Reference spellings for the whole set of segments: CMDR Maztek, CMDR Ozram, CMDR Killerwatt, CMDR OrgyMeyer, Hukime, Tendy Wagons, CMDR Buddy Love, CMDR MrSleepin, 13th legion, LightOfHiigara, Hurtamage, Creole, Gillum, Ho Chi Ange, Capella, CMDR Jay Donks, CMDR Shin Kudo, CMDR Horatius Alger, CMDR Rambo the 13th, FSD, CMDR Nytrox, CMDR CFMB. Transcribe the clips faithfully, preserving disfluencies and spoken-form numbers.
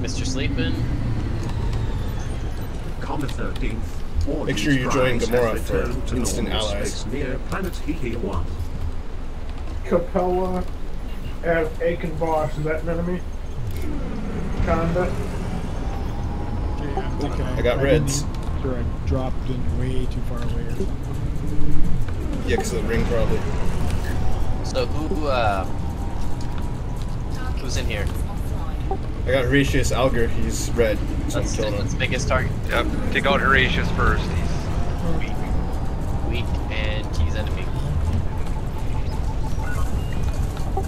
Mister Sleepin. Comet thirteenth. Make sure you join Gamora for instant allies. Near planet Hiki one. Capella as Aiken Boss, is that an enemy? Conda. Okay, I, I got I reds. Sure, I dropped in way too far away or something. Yeah, because of the ring probably. So who, uh, who's in here? I got Horatius Alger, he's red, so let's, I'm killing him. Let's make his target. Yep, take out Horatius first, he's weak. Weak, and he's enemy.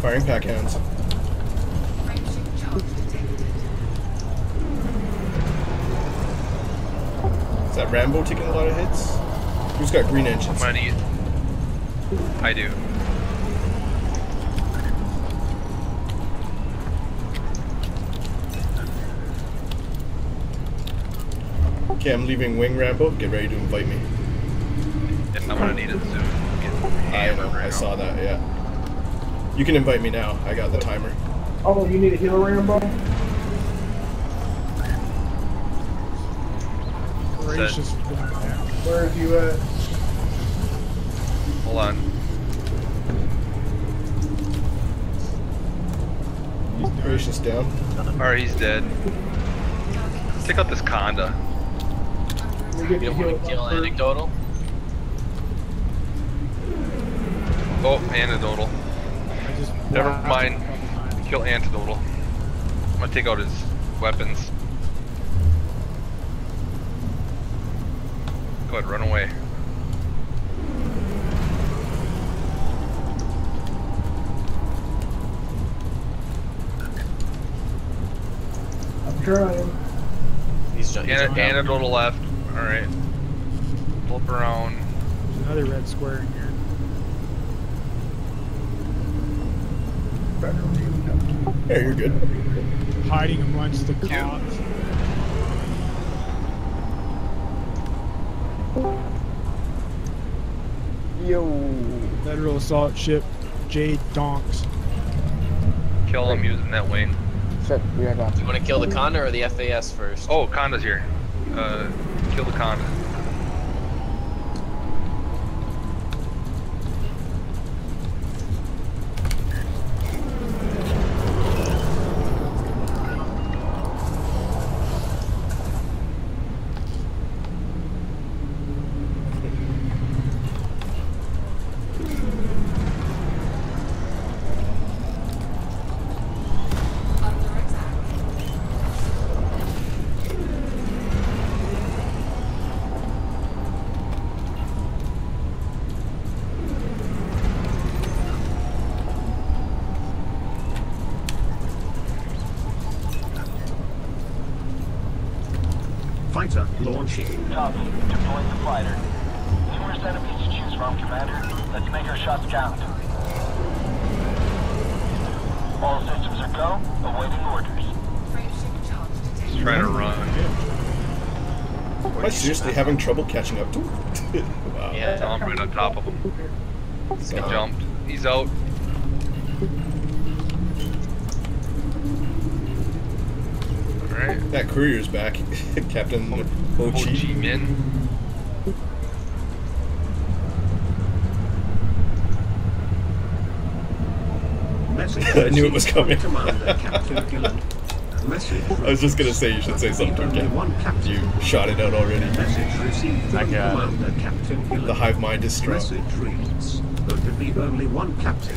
Firing pack hounds. Is that Rambo taking a lot of hits? Who's got green engines? Money. I do. Okay, I'm leaving wing Rambo. Get ready to invite me. I'm gonna need it soon. I know, I saw that, yeah. You can invite me now. I got the timer. Oh, you need a healer Rambo? Gracious. Where are you at? Hold on. He's Gracious down. Alright, he's dead. Take out this Conda. You don't want to kill anecdotal? Oh, anecdotal. Never mind. Kill anecdotal. I'm gonna take out his weapons. Go ahead, run away. I'm trying. He's anecdotal left. Alright. Flip around. There's another red square in here. Yeah, you're good. Hiding amongst the cops. Yo. Federal assault ship Jay Donks. Kill him using that wing. Shit, we are not. You want to kill the Conda or the F A S first? Oh, Conda's here. Uh. Kill the Conda. Having trouble catching up to him? Wow. Yeah, Tom right on top of him. So. He jumped. He's out. Alright. That courier's back. Captain Ho, Ho, Ho Chi Minh. I knew it was coming. I was just gonna say you should say something to him. You shot it out already. I got it. The hive mind is strong. There could be only one captain.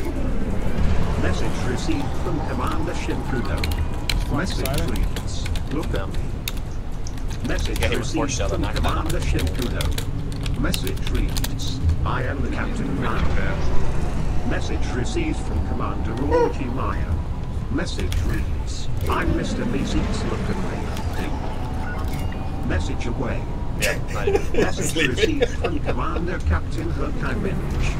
Message received from Commander Shin Kudo. Message reads. Look at me. Message received from Commander Shin Kudo. Message reads. I am the captain now. Message received from Commander OrgyMeyer. Message reads, I'm Mister B C's looking away. Message away. Yeah, message received from Commander Captain Hurtamage.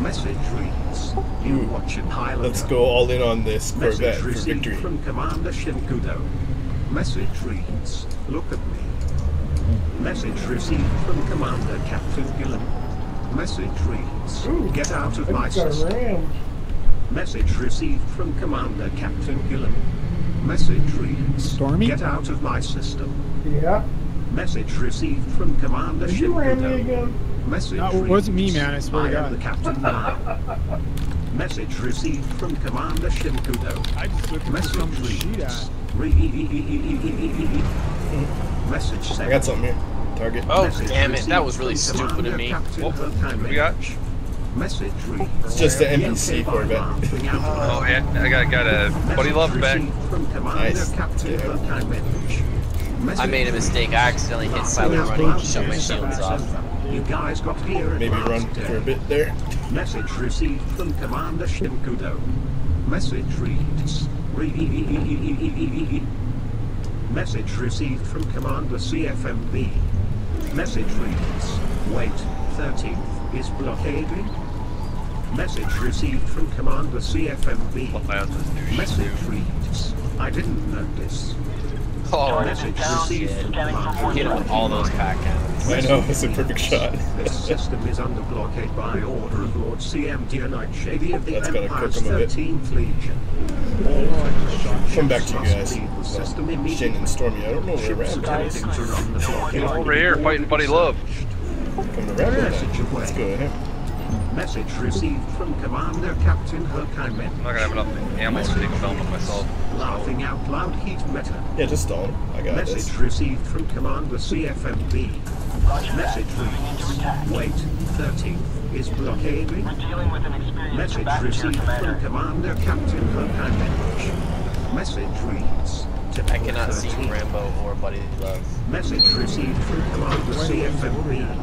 Message reads, you watching Highlander. Let's go all in on this Corvette for victory. Message received from Commander Shin Kudo. Message reads, look at me. Message received from Commander Captain Gillum. Message reads, get out of my system. Message received from Commander Captain Gillum. Message reads, Stormy? Get out of my system. Yeah. Message received from Commander Shin Kudo. Message no, it wasn't me, man. I swear I to God. The captain now. Message received from Commander Shin Kudo. I just looked at some shit. Message sent. I got something here. Target. Oh, message damn it. That was really stupid of me. What do we got? Message reads. It's just the M N C Corvette. Oh, yeah. I got, got a Buddy Love back. Nice. Captain yeah. I made a mistake. I accidentally hit silent running and shut my shields off. You guys got here. Maybe run for a bit there. Message received from Commander Shin Kudo. Message reads. Message received from Commander C F M B. Message reads. Wait, thirteenth is blockaded. Message received from Commander C F M B. Message reads. I didn't notice. Oh, no, message received from Commander. Get him all those pack cannons. I know, it's a perfect shot. This system is under blockade by order of Lord C M D R Nightshady of the Empire's thirteenth Legion. Come back to you guys. Well, Shin and Stormy, I don't know where Rambo is. Over here, fighting Buddy Love. Come to Rambo then. Let's go ahead. Message received from Commander Captain Hukime. I'm not gonna have enough ammo to take a film of myself. Laughing out loud heat meta. Yeah, just stall. I got Message this. Received from Commander C F M B. Roger Message reads. Wait, thirteenth is blockading. We're dealing with an experienced Message received commander. from Commander Captain Hukime. Message reads. I cannot see Rambo or Buddy Love. Message received from Commander C F M B.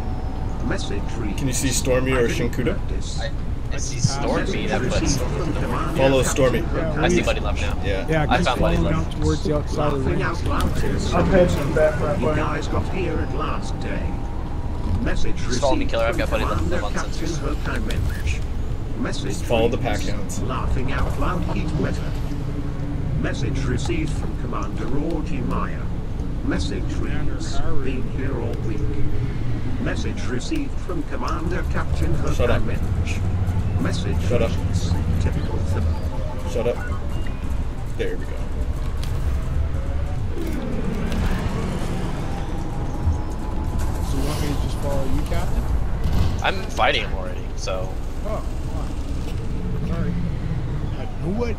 Message can you see Stormy or Shin Kudo? I, I see Stormy. That puts follow Stormy. I see Buddy Love now. Yeah, yeah I found Buddy Love. Towards the outside of the ring. I'll head from back right away. You guys got here at last day. Message received. Follow me, killer. I've got Buddy Love on sensors. Message. Follow the pack hounds. Laughing out loud. Heat weather. Message received from Commander OrgyMeyer. Message reads. Been here all week. Message received from Commander Captain Hurtamage. Message. Shut up. Typical thing. Shut up. There we go. So you want me to just follow you, Captain? I'm fighting him already, so. Oh, wow. Sorry. I had no idea.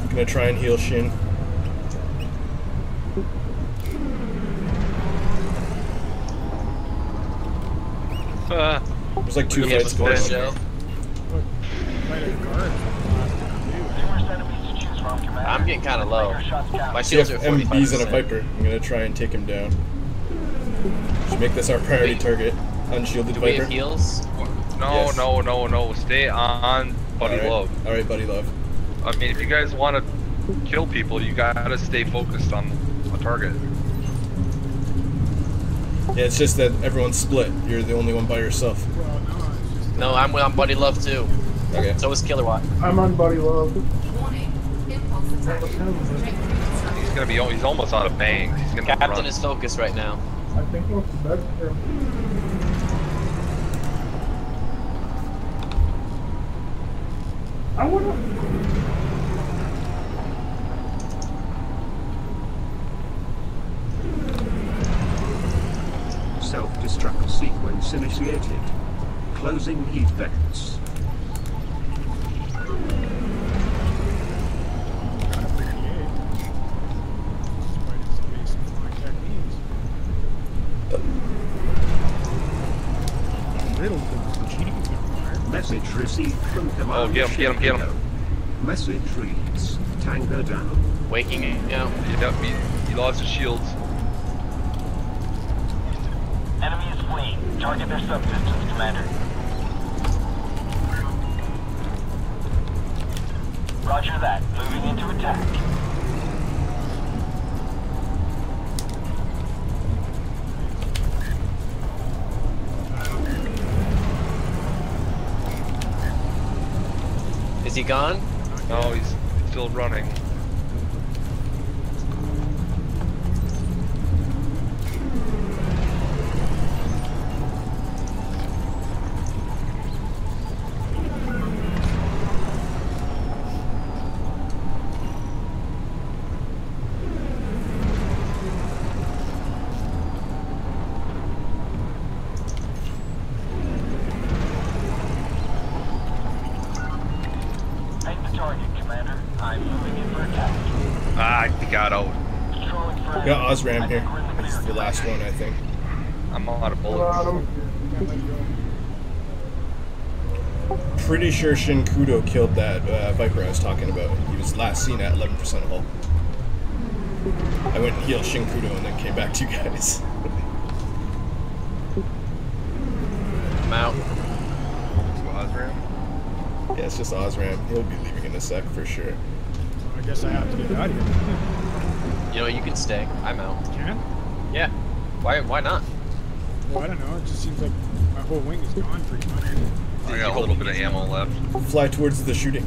I'm gonna try and heal Shin. Uh, There's like two fights going on. There. I'm getting kind of low. My shields are M B's and a Viper. I'm gonna try and take him down. Should make this our priority Wait. target. Unshielded Do Viper. Do we have heals? No, yes. no, no, no. Stay on Buddy All right. Love. All right, Buddy Love. I mean, if you guys want to kill people, you gotta stay focused on a target. Yeah, it's just that everyone's split. You're the only one by yourself. No, I'm on Buddy Love too. Okay. So is Killerwatt. I'm on Buddy Love. He's gonna be. He's almost out of bangs. He's gonna Captain run. is focused right now. I think we'll be back here. I wanna. Self-destruct sequence initiated. Closing heat vents. Message received from Commander. Oh, get him, get him, get him. Message reads, Tango down. Waking him, yeah. He, he lost his shields. Enemy is fleeing. Target their subsystems, Commander. Roger that. Moving into attack. Is he gone? No, he's still running. target, Commander. I'm moving in for attack. Ah, I got out. We got Ozram here. This is the last one, I think. I'm out of bullets. Pretty sure Shin Kudo killed that uh, Viper I was talking about. He was last seen at eleven percent hull. I went and healed Shin Kudo and then came back to you guys. I'm out. It's Ozram? Yeah, it's just Ozram. He'll be leaving in a sec for sure. I guess I have to get out of here. You know, you can stay. I'm out. You can? Yeah. Why, why not? Well, I don't know. It just seems like my whole wing is gone pretty much. I got a little bit of ammo left. Fly towards the shooting.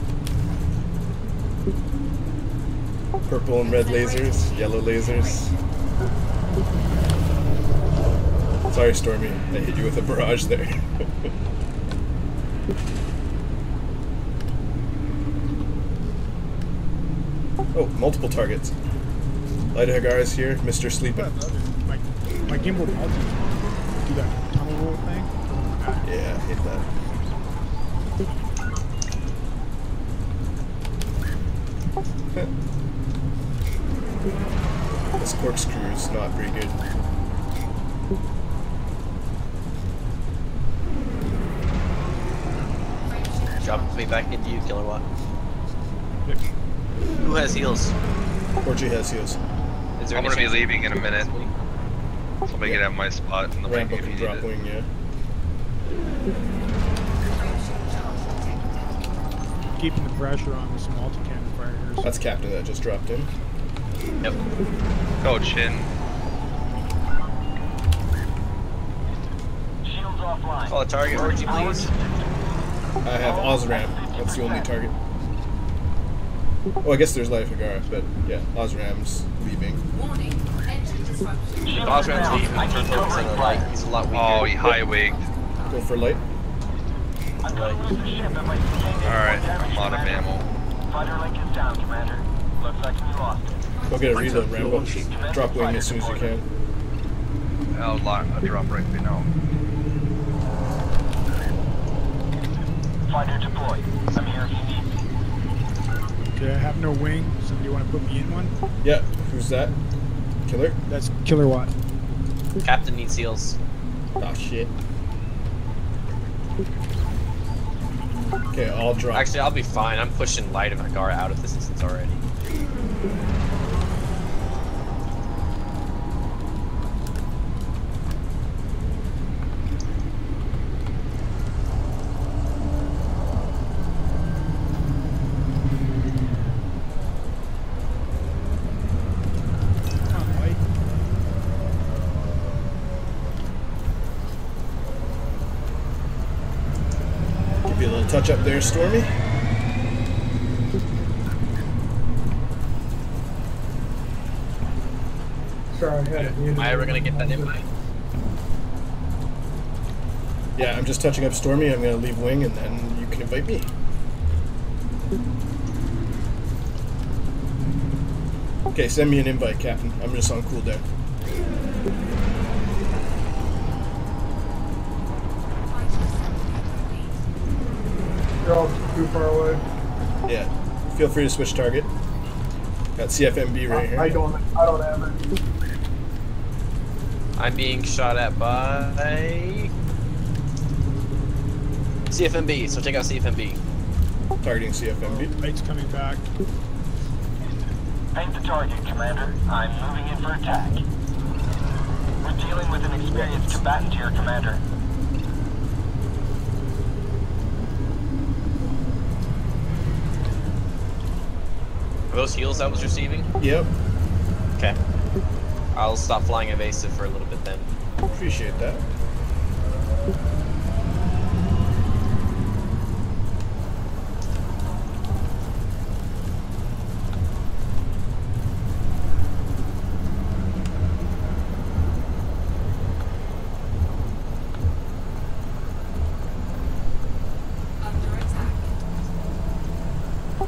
Purple and red lasers, yellow lasers. Sorry, Stormy, I hit you with a barrage there. Oh, multiple targets. LightOfHiigara is here, MrSleepin. My, my gimbal multi do that tunnel roll thing. Yeah, hit that. This corkscrew is not very good. Drop me back into you, Killerwatt. Yep. Who has heals? Orgy has heals. Is there I'm gonna be leaving in a minute. Somebody yeah. get out my spot in the wing if you drop need wing, it. Yeah. Keeping the pressure on this multi-cannon fire here. That's Captain that just dropped in. Yep. Go, Chin. Shields offline. Call a target, Orgy, please. I have Ozram. That's the only target. Oh, I guess there's LightOfHiigara, but yeah, Ozram's leaving. Warning, engine disruption. Ozram's leaving. I can focus on the light. He's a lot weaker. Oh, he high-wigged. Go for light. I'm going to lose the ship. Alright, I'm out of ammo. Fighter link is down, Commander. Looks like we lost it. Go get a reload, Rambo. Drop wing as soon as you can. I'll lock a drop right now. Finder deployed. I'm here if you need me. Okay, I have no wing. Somebody want to put me in one? Yeah. Who's that? Killer? That's Killerwatt. Captain needs heals. Oh, shit. Okay, I'll drop. Actually, I'll be fine. I'm pushing LightOfHiigara out of this distance already. Touch up there, Stormy. Sorry, I had it. Am I ever gonna get that invite? Yeah, I'm just touching up Stormy. I'm gonna leave wing, and then you can invite me. Okay, send me an invite, Captain. I'm just on cooldown. You're all too far away. Yeah. Feel free to switch target. Got C F M B right I, here. I don't I don't have it. I'm being shot at by C F M B, so take out C F M B. Targeting C F M B. Light's coming back. Paint the target, Commander. I'm moving in for attack. We're dealing with an experienced combatant here, Commander. Are those heals I was receiving? Yep. Okay. I'll stop flying evasive for a little bit then. Appreciate that.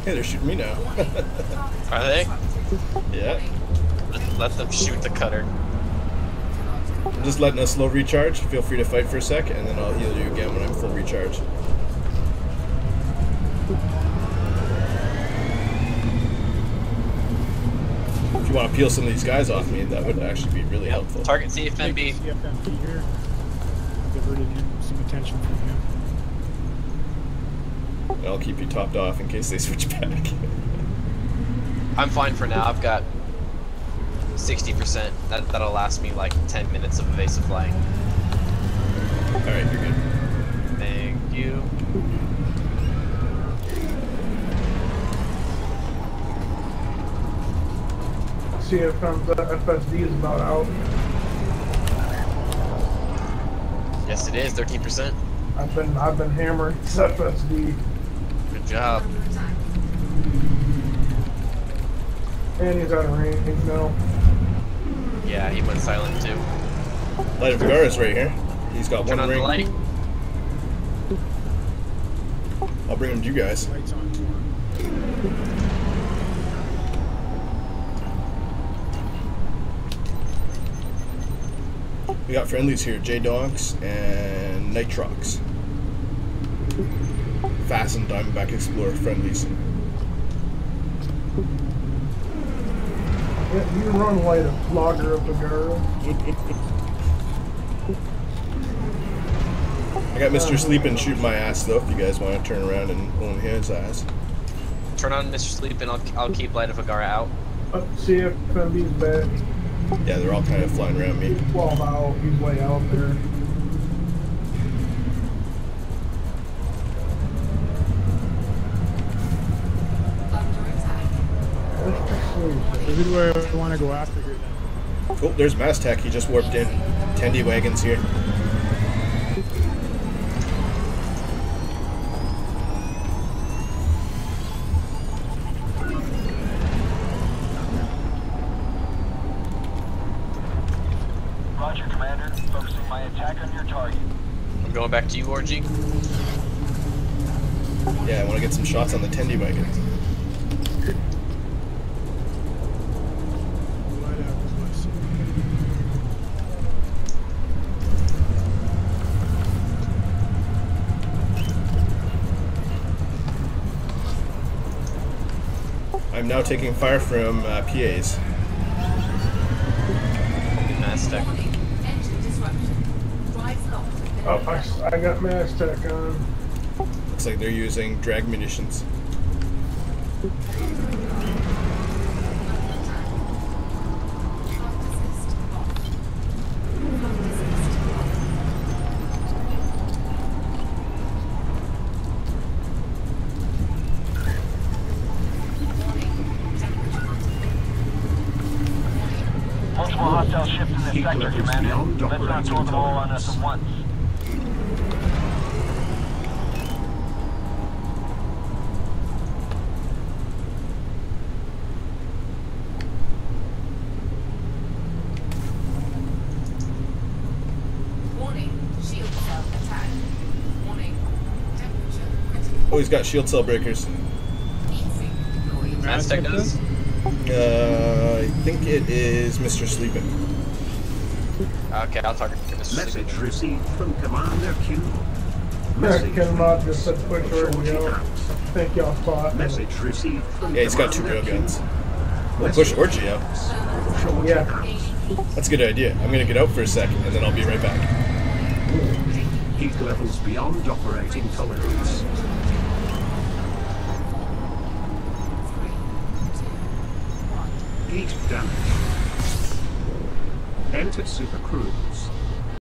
Hey, they're shooting me now. Are they? Yeah. Let, let them shoot the cutter. I'm just letting us slow recharge. Feel free to fight for a sec, and then I'll heal you again when I'm full recharge. peel some of these guys off me, that would actually be really yep. helpful. Target C F M B. C F M B here. Diverted him some attention from him. And I'll keep you topped off in case they switch back. I'm fine for now. I've got sixty percent. That, that'll last me like ten minutes of evasive flying. Alright, you're good. Thank you. See if um, the F S D is about out. Yes, it is. thirteen percent. I've been I've been hammering this F S D. Good job. And he's out of range now. Yeah, he went silent too. Light of Vigara is right here. He's got Turn one on ring. The light. I'll bring him to you guys. Lights on. We got friendlies here, Jay Donks and Nytrox. Fast and Diamondback Explorer friendlies. Yeah, you run like a vlogger of the girl. I got Mister Sleepin shooting my ass though, if you guys want to turn around and own his ass. Turn on Mister Sleepin, I'll, I'll keep Light of Vigara out. Uh, see if F M B's back. Yeah, they're all kind of flying around me. He's twelve out, he's way out there. This is where I want to go after here now. Oh, there's Maztek, he just warped in. Tendy Wagons here. Back to you, Orgy. Yeah, I want to get some shots on the Tendy Wagon. I'm now taking fire from uh, P As. Maztek. Oh, I, I got Maztek on. Looks like they're using drag munitions. Multiple hostile ships in this sector, Commander. Let's not throw them all on us at once. Oh, he's got shield cell breakers. Maztek does? Uh, I think it is Mister Sleepin. Okay, I'll talk to Mister Message Sleepin. Received from Commander Q. Message Commander just said quick word, you know. Thank y'all for Message received from Yeah, he's got two rail guns. We'll push Orgy out. Yeah. That's a good idea. I'm gonna get out for a second and then I'll be right back. Heat levels beyond operating tolerance. Heat damage. Enter Super Cruise.